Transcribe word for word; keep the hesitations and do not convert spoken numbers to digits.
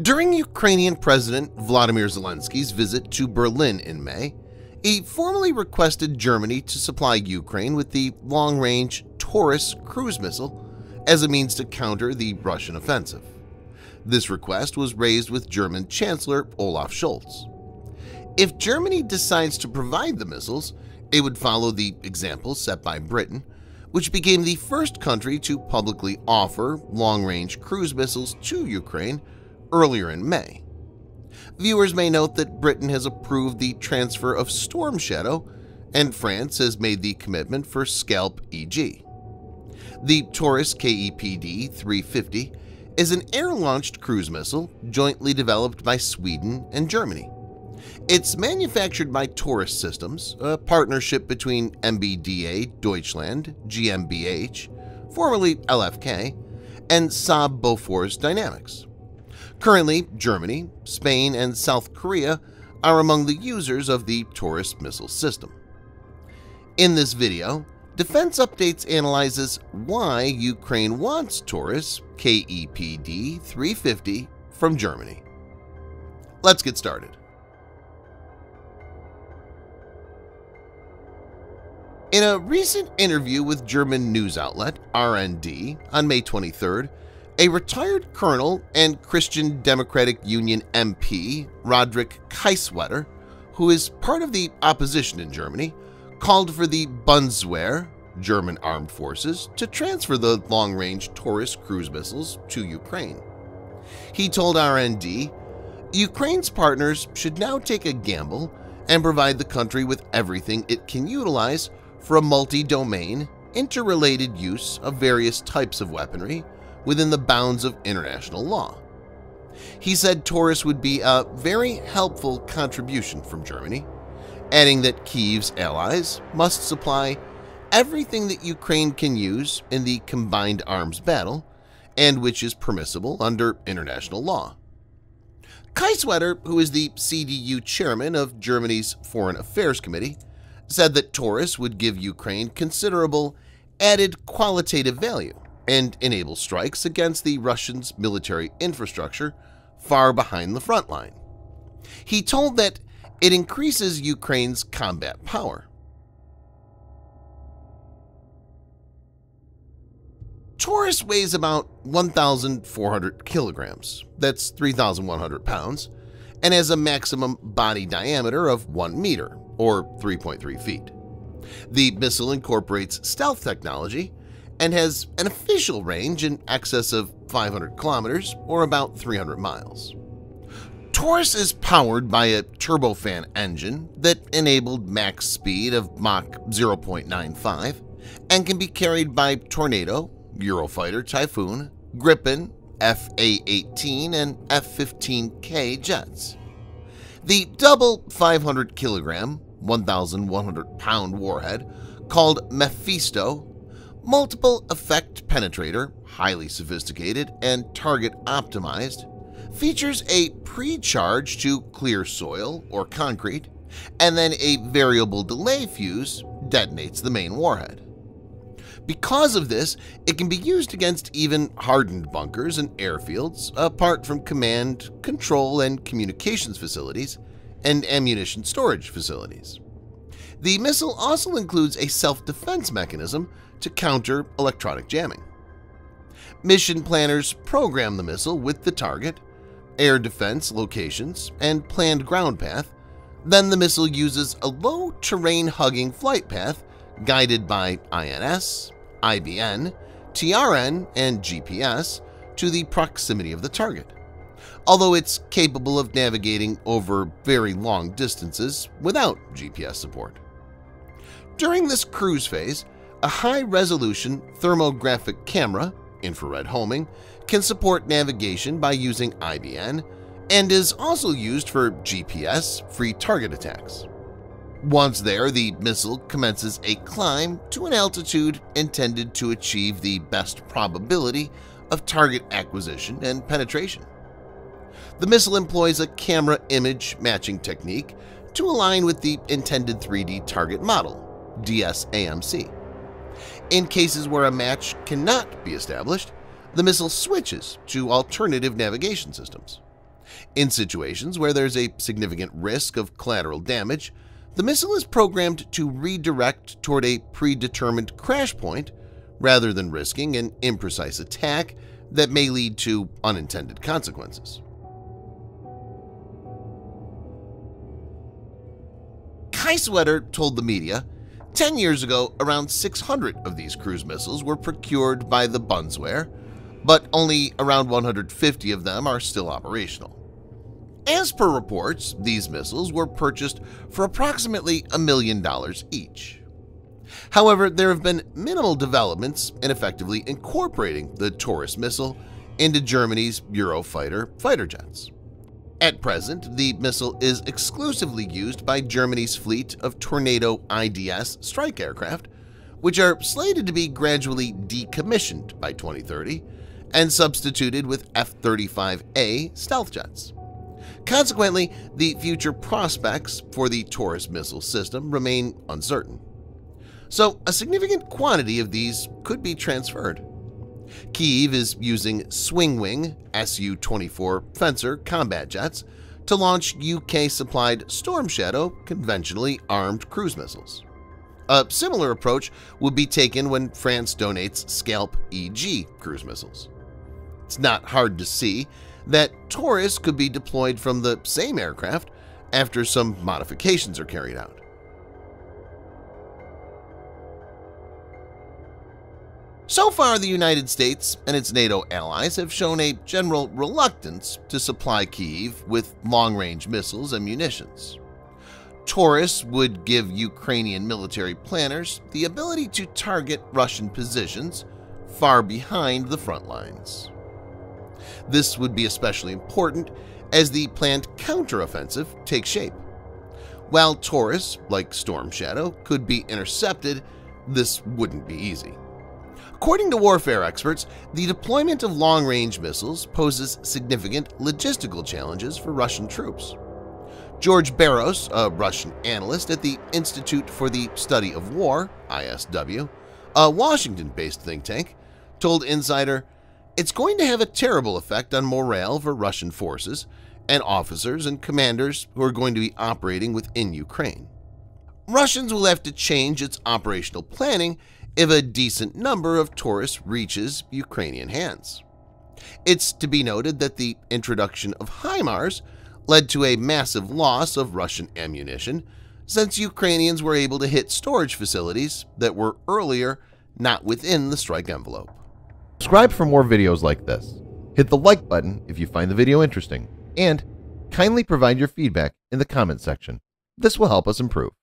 During Ukrainian President Volodymyr Zelensky's visit to Berlin in May, he formally requested Germany to supply Ukraine with the long-range Taurus cruise missile as a means to counter the Russian offensive. This request was raised with German Chancellor Olaf Scholz. If Germany decides to provide the missiles, it would follow the example set by Britain, which became the first country to publicly offer long-range cruise missiles to Ukraine earlier in May. Viewers may note that Britain has approved the transfer of Storm Shadow, and France has made the commitment for SCALP E G. The Taurus K E P D three fifty is an air-launched cruise missile jointly developed by Sweden and Germany. It's manufactured by Taurus Systems, a partnership between M B D A Deutschland G m b H, formerly L F K, and Saab Bofors Dynamics. Currently, Germany, Spain, and South Korea are among the users of the Taurus missile system. In this video, Defense Updates analyzes why Ukraine wants Taurus K E P D three fifty from Germany. Let's get started. In a recent interview with German news outlet R N D on May twenty-third, a retired colonel and Christian Democratic Union M P, Roderich Kiesewetter, who is part of the opposition in Germany, called for the Bundeswehr, German armed forces, to transfer the long-range Taurus cruise missiles to Ukraine. He told R N D, "Ukraine's partners should now take a gamble and provide the country with everything it can utilize for a multi-domain, interrelated use of various types of weaponry within the bounds of international law." He said Taurus would be a very helpful contribution from Germany, adding that Kyiv's allies must supply everything that Ukraine can use in the combined arms battle and which is permissible under international law. Kiesewetter, who is the C D U chairman of Germany's Foreign Affairs Committee, said that Taurus would give Ukraine considerable added qualitative value and enable strikes against the Russians' military infrastructure far behind the front line. He told that it increases Ukraine's combat power. Taurus weighs about one thousand four hundred kilograms, that's three thousand one hundred pounds, and has a maximum body diameter of one meter, or three point three feet. The missile incorporates stealth technology and has an official range in excess of five hundred kilometers, or about three hundred miles. Taurus is powered by a turbofan engine that enabled max speed of Mach zero point nine five and can be carried by Tornado, Eurofighter Typhoon, Gripen, F A eighteen, and F fifteen K jets. The double five hundred kilogram, one thousand one hundred pound warhead called Mephisto, multiple effect penetrator, highly sophisticated and target optimized, features a pre-charge to clear soil or concrete, and then a variable delay fuse detonates the main warhead. Because of this, it can be used against even hardened bunkers and airfields, apart from command, control, and communications facilities, and ammunition storage facilities. The missile also includes a self-defense mechanism to counter electronic jamming. Mission planners program the missile with the target, air defense locations, and planned ground path. Then the missile uses a low terrain-hugging flight path guided by I N S, I B N, T R N, and G P S to the proximity of the target, although it's capable of navigating over very long distances without G P S support. During this cruise phase, a high-resolution thermographic camera, infrared homing, can support navigation by using I B N and is also used for G P S-free target attacks. Once there, the missile commences a climb to an altitude intended to achieve the best probability of target acquisition and penetration. The missile employs a camera image matching technique to align with the intended three D target model, D S A M C. In cases where a match cannot be established, the missile switches to alternative navigation systems. In situations where there's a significant risk of collateral damage, the missile is programmed to redirect toward a predetermined crash point rather than risking an imprecise attack that may lead to unintended consequences. Kiesewetter told the media, ten years ago, around six hundred of these cruise missiles were procured by the Bundeswehr, but only around one hundred fifty of them are still operational. As per reports, these missiles were purchased for approximately a million dollars each. However, there have been minimal developments in effectively incorporating the Taurus missile into Germany's Eurofighter fighter jets. At present, the missile is exclusively used by Germany's fleet of Tornado I D S strike aircraft, which are slated to be gradually decommissioned by twenty thirty and substituted with F thirty-five A stealth jets. Consequently, the future prospects for the Taurus missile system remain uncertain. So, a significant quantity of these could be transferred. Kyiv is using Swingwing S U twenty-four Fencer combat jets to launch U K-supplied Storm Shadow conventionally armed cruise missiles. A similar approach would be taken when France donates SCALP E G cruise missiles. It's not hard to see that Taurus could be deployed from the same aircraft after some modifications are carried out. So far, the United States and its NATO allies have shown a general reluctance to supply Kyiv with long-range missiles and munitions. Taurus would give Ukrainian military planners the ability to target Russian positions far behind the front lines. This would be especially important as the planned counteroffensive takes shape. While Taurus, like Storm Shadow, could be intercepted, this wouldn't be easy. According to warfare experts, the deployment of long-range missiles poses significant logistical challenges for Russian troops. George Barros, a Russian analyst at the Institute for the Study of War, I S W, a Washington-based think tank, told Insider, "It's going to have a terrible effect on morale for Russian forces and officers and commanders who are going to be operating within Ukraine. Russians will have to change its operational planning if a decent number of Taurus reaches Ukrainian hands." It's to be noted that the introduction of HIMARS led to a massive loss of Russian ammunition, since Ukrainians were able to hit storage facilities that were earlier not within the strike envelope. Subscribe for more videos like this. Hit the like button if you find the video interesting, and kindly provide your feedback in the comment section. This will help us improve.